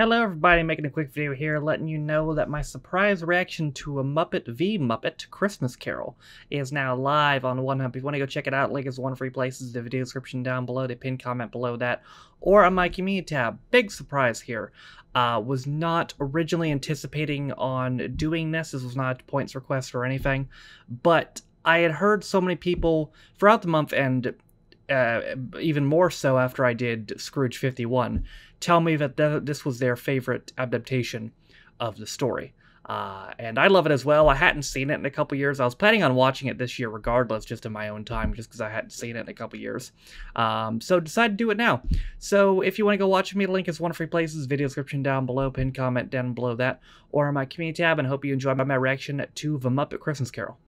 Hello everybody, making a quick video here letting you know that my surprise reaction to A Muppet v. Muppet Christmas Carol is now live on OneHub. If you want to go check it out, link is one free place in the video description down below, the pinned comment below that, or on my community tab. Big surprise here. Was not originally anticipating on doing this. This was not a points request or anything, but I had heard so many people throughout the month and even more so after I did Scrooge 51, tell me that this was their favorite adaptation of the story. And I love it as well. I hadn't seen it in a couple years. I was planning on watching it this year regardless, just in my own time, just because I hadn't seen it in a couple years. So decided to do it now. So if you want to go watch me, the link is one free places, video description down below, pinned comment down below that, or on my community tab, and hope you enjoy my reaction to The Muppet Christmas Carol.